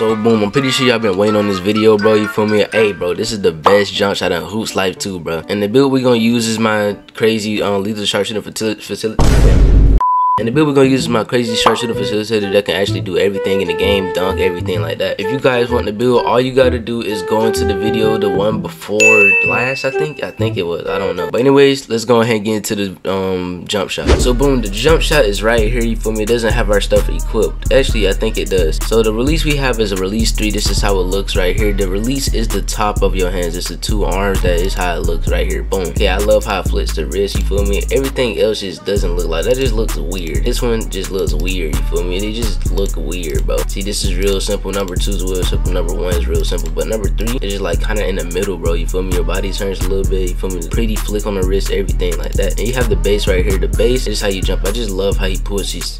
So boom, I'm pretty sure y'all been waiting on this video, bro, you feel me? Hey bro, this is the best jump shot in Hoops Life 2, bro. And the build we're gonna use is my crazy lethal sharpshooter facilitator that can actually do everything in the game, dunk, everything like that. If you guys want the build, all you gotta do is go into the video, the one before last, I think it was, I don't know. But anyways, let's go ahead and get into the jump shot. So boom, the jump shot is right here, you feel me? It doesn't have our stuff equipped. Actually, I think it does. So the release we have is a release 3. This is how it looks right here. The release is the top of your hands. It's the two arms. That is how it looks right here. Boom. Yeah, I love how it flips the wrist, you feel me? Everything else just doesn't look like that. Just looks weird. This one just looks weird, you feel me? They just look weird, bro. See, this is real simple. Number 2 is real simple. Number 1 is real simple. But number 3 is just like kind of in the middle, bro. You feel me? Your body turns a little bit. You feel me? Pretty flick on the wrist, everything like that. And you have the base right here. The base is how you jump. I just love how he puts his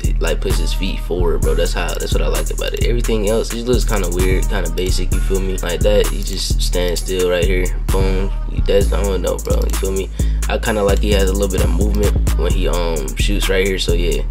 feet forward, bro. That's what I like about it. Everything else, it looks kind of weird, kind of basic. You feel me? Like that, he just stands still right here. Boom. That's I don't know, bro. You feel me? I kind of like he has a little bit of movement when he shoots right here. So yeah,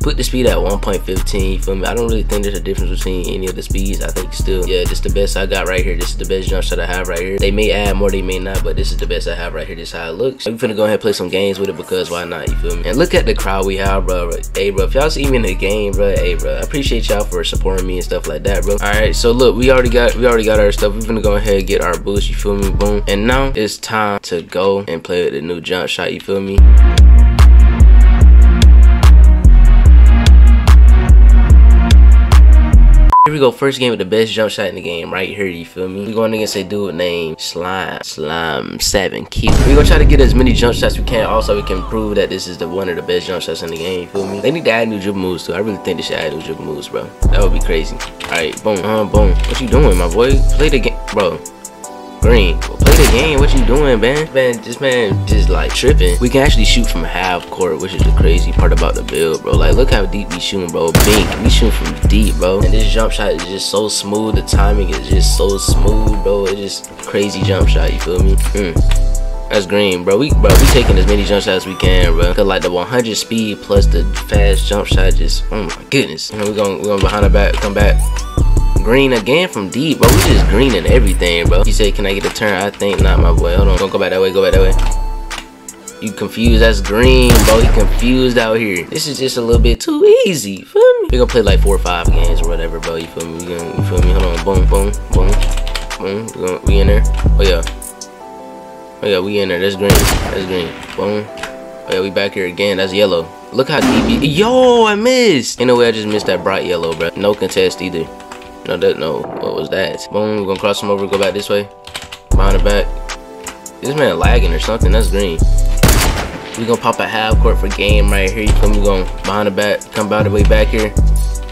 put the speed at 1.15, you feel me? I don't really think there's a difference between any of the speeds. I think still, yeah, this is the best I got right here. This is the best jump shot I have right here. They may add more, they may not, but this is the best I have right here. This is how it looks. I'm finna go ahead and play some games with it because why not, you feel me? And look at the crowd we have, bro. Hey, bro, if y'all see me in the game, bro, hey, bro, I appreciate y'all for supporting me and stuff like that, bro. All right, so look, we already got our stuff. We're finna go ahead and get our boost, you feel me? Boom. And now it's time to go and play with the new jump shot, you feel me? Here we go, first game with the best jump shot in the game right here, you feel me? We're going against a dude named Slime7K. We're gonna try to get as many jump shots we can. Also, we can prove that this is the one of the best jump shots in the game, you feel me? They need to add new dribble moves too. I really think they should add new dribble moves, bro. That would be crazy. Alright, boom, boom. What you doing, my boy? Play the game, bro. Green, play the game. What you doing, man? Man just like tripping. We can actually shoot from half court, which is the crazy part about the build, bro. Like, look how deep we shooting, bro. Bink, we shooting from deep, bro. And this jump shot is just so smooth. The timing is just so smooth, bro. It's just crazy jump shot, you feel me? That's green, bro. We taking as many jump shots as we can, bro. Cause like the 100 speed plus the fast jump shot, just oh my goodness. And we gonna behind the back, come back. Green again from deep, bro. We just green and everything, bro. He said, can I get a turn? I think not, my boy. Hold on. Don't go back that way. Go back that way. You confused. That's green, bro. He confused out here. This is just a little bit too easy. You feel me? We're gonna play like 4 or 5 games or whatever, bro. You feel me? You feel me? Hold on. Boom, boom, boom, boom. We in there. Oh, yeah. Oh, yeah. We in there. That's green. That's green. Boom. Oh, yeah. We back here again. That's yellow. Look how deep. Yo, I missed. Ain't no way I just missed that bright yellow, bro. No contest either. No, what was that? Boom, we're gonna cross him over, go back this way. Behind the back. This man lagging or something, that's green. We're gonna pop a half court for game right here. You feel me? We're gonna behind the back, come by the way back here.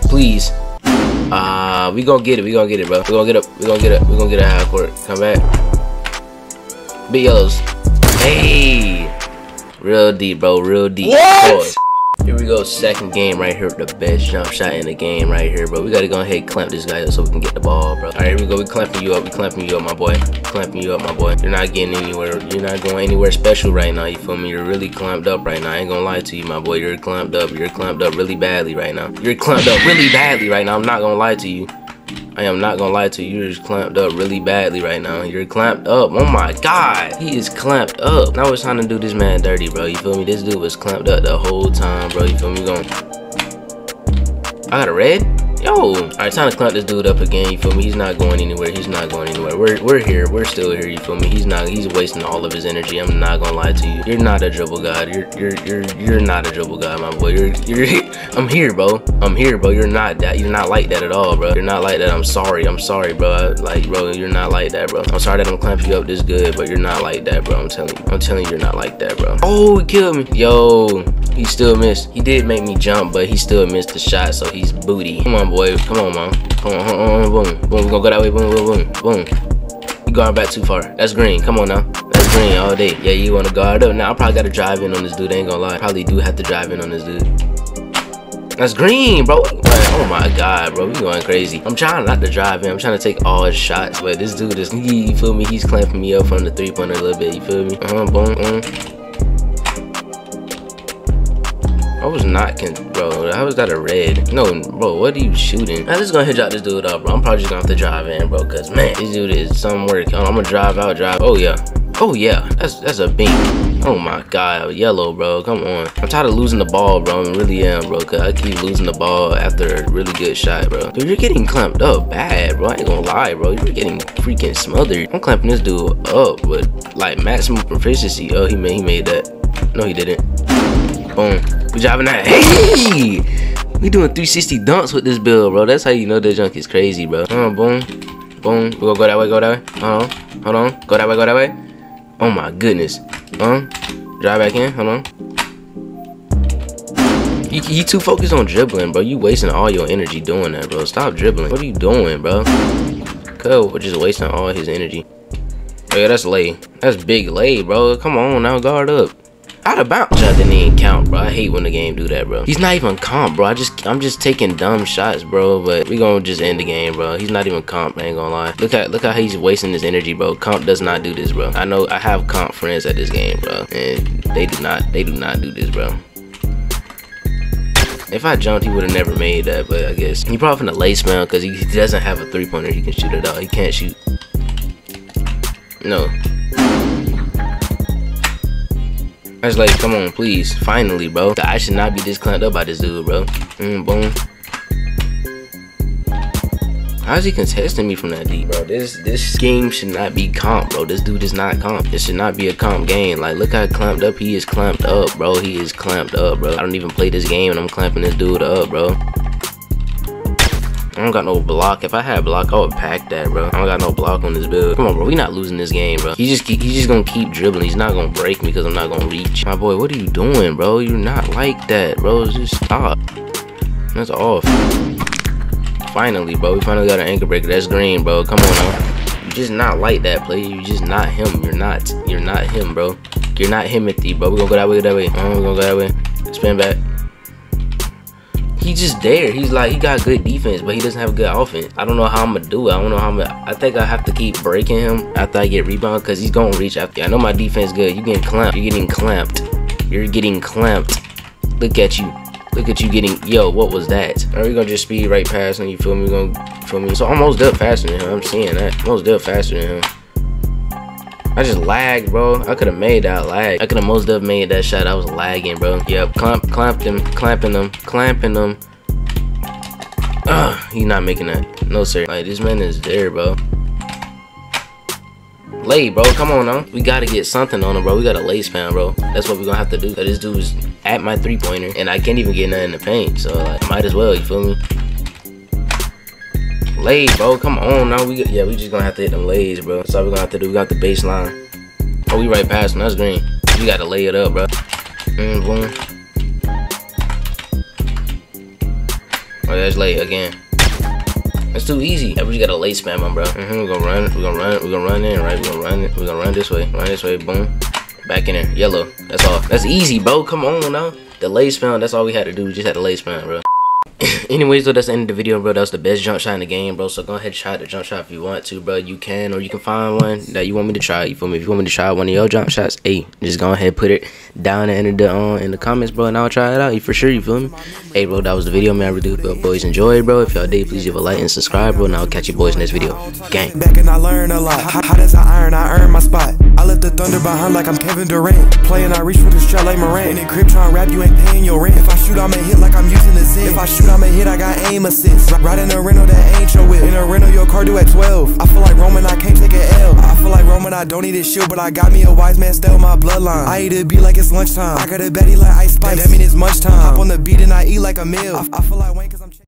Please. We gonna get it, bro. We're gonna get up, we're gonna get a half court. Come back. Big yellows. Hey! Real deep, bro, real deep. What? Boy. Here we go, second game right here, the best jump shot in the game right here, bro. We gotta go ahead and clamp this guy up so we can get the ball, bro. Alright, here we go, we clamping you up, my boy. Clamping you up, my boy. You're not getting anywhere, you're not going anywhere special right now, you feel me? You're really clamped up right now, I ain't gonna lie to you, my boy. You're clamped up really badly right now. I'm not gonna lie to you. You're just clamped up really badly right now. You're clamped up. Oh my god. He is clamped up. Now it's time to do this man dirty, bro. You feel me? This dude was clamped up the whole time, bro. You feel me? Going. I got a red? Yo. Alright, time to clamp this dude up again. You feel me? He's not going anywhere. We're here. We're still here. You feel me? He's wasting all of his energy. I'm not gonna lie to you. You're not a dribble god. You're not a dribble god, my boy. I'm here, bro. You're not that. You're not like that at all, bro. You're not like that. I'm sorry. Bro. You're not like that, bro. I'm sorry that I'm clamping you up this good, but you're not like that, bro. I'm telling you, you're not like that, bro. Oh, he killed me. Yo, he still missed. He did make me jump, but he still missed the shot, so he's booty. Come on, boy. Come on, man. Come on, boom. Boom, we're gonna go that way. Boom, boom, boom, boom. You're going back too far. That's green. Come on now. That's green all day. Yeah, you wanna guard up. Now I probably gotta drive in on this dude. I ain't gonna lie. Probably do have to drive in on this dude. That's green, bro. Like, oh my god, bro. We going crazy. I'm trying not to drive in. I'm trying to take all his shots, but this dude is, you feel me? He's clamping me up from the 3-pointer a little bit. You feel me? Boom, boom. was not, bro. How was that a red? No, bro, what are you shooting? I'm just gonna hit drop this dude up, bro. I'm probably just gonna have to drive in, bro, cause man, this dude is some work. I'm gonna drive out, drive. Oh yeah. Oh yeah, that's a beam. Oh my god, yellow, bro, come on. I'm tired of losing the ball, bro, I really am, bro, cause I keep losing the ball after a really good shot, bro. Dude, you're getting clamped up bad, bro, I ain't gonna lie, bro, you're getting freaking smothered. I'm clamping this dude up with, like, maximum proficiency. Oh, he made that. No, he didn't. Boom, we driving that, hey! We doing 360 dunks with this build, bro, that's how you know this junk is crazy, bro. Boom, boom, we gonna go that way, hold on, go that way. Oh my goodness. Drive back in, hold on. You too focused on dribbling, bro. You wasting all your energy doing that, bro. Stop dribbling. What are you doing, bro? Cole just wasting all his energy. Oh yeah, that's lay. That's big lay, bro. Come on now, guard up. Out of bounds. That didn't even count, bro. I hate when the game do that, bro. He's not even comp, bro. I'm just taking dumb shots, bro. But we gonna just end the game, bro. He's not even comp. I ain't gonna lie. Look how he's wasting his energy, bro. Comp does not do this, bro. I know I have comp friends at this game, bro, and they do not do this, bro. If I jumped, he would have never made that, but I guess he probably finna lace man because he doesn't have a three-pointer. He can shoot it out. He can't shoot. No. I was like, come on, please. Finally, bro. I should not be this clamped up by this dude, bro. Boom. How is he contesting me from that deep, bro? This game should not be comp, bro. This dude is not comp. This should not be a comp game. Like, look how clamped up he is. Clamped up, bro. He is clamped up, bro. I don't even play this game, and I'm clamping this dude up, bro. I don't got no block. If I had block, I would pack that, bro. I don't got no block on this build. Come on, bro. We not losing this game, bro. He's just gonna keep dribbling. He's not gonna break me because I'm not gonna reach. My boy, what are you doing, bro? You're not like that, bro. Just stop. That's off. Finally, bro. We finally got an anchor breaker. That's green, bro. Come on, bro. You're just not like that, play. You're just not him. You're not him, bro. You're not Himothy, bro. We gonna go that way, we're gonna go that way. Spin back. He's just there. He's like, he got good defense, but he doesn't have a good offense. I don't know how I'm gonna do it. I don't know how I'm gonna. I think I have to keep breaking him after I get rebound because he's gonna reach after. I know my defense good. You getting clamped. You're getting clamped. You're getting clamped. Look at you. Look at you getting. Yo, what was that? Are we gonna just speed right past him? You feel me? We gonna feel me? So I'm most up faster than him. I'm seeing that. Most up faster than him. I just lagged, bro. I could have made that lag. I could have most of made that shot. I was lagging, bro. Yep, clamping him. He's not making that. No, sir. Like, this man is there, bro. Lay, bro. Come on, now. We got to get something on him, bro. We got to lay spam, bro. That's what we're going to have to do. So this dude's at my three-pointer, and I can't even get nothing to paint. So, like, might as well, you feel me? Lay, bro, come on now. We just gonna have to hit them lays, bro. That's all we gonna have to do. We got the baseline. Oh, we right past him. That's green. We gotta lay it up, bro. Boom. Oh, that's lay again. That's too easy. Yeah, we just gotta lay spam him, bro. We're gonna run. We're gonna run in, right? We're gonna run this way. Run this way. Boom. Back in there. Yellow. That's all. That's easy, bro. Come on now. The lay spam. That's all we had to do. We just had to lay spam, bro. Anyways, though, that's the end of the video, bro. That was the best jump shot in the game, bro. So go ahead and try the jump shot if you want to, bro. You can, or you can find one that you want me to try. You feel me? If you want me to try one of your jump shots, hey, just go ahead and put it down and in the comments, bro, and I'll try it out. You for sure, you feel me? Hey, bro, that was the video, man. I really do hope boys enjoyed, bro. If y'all did, please give a like and subscribe, bro, and I'll catch you boys in this video. Gang. Back and I learned a lot. How does I earn my spot. I left the thunder behind like I'm Kevin Durant. Playing, I reach for the Stralay Morant. In the crib trying to rap, you ain't paying your rent. If I shoot, I'ma hit like I'm using the Zen. If I shoot, I'ma hit, I got aim assist. Riding a rental that ain't your whip. In a rental, your car due at 12. I feel like Roman, I can't take an L. I feel like Roman, I don't need his shield, but I got me a wise man, stole my bloodline. I eat a beat like it's lunchtime. I got a baddie like Ice Spice. That mean it's much time. Hop on the beat and I eat like a meal. I feel like Wayne cause I'm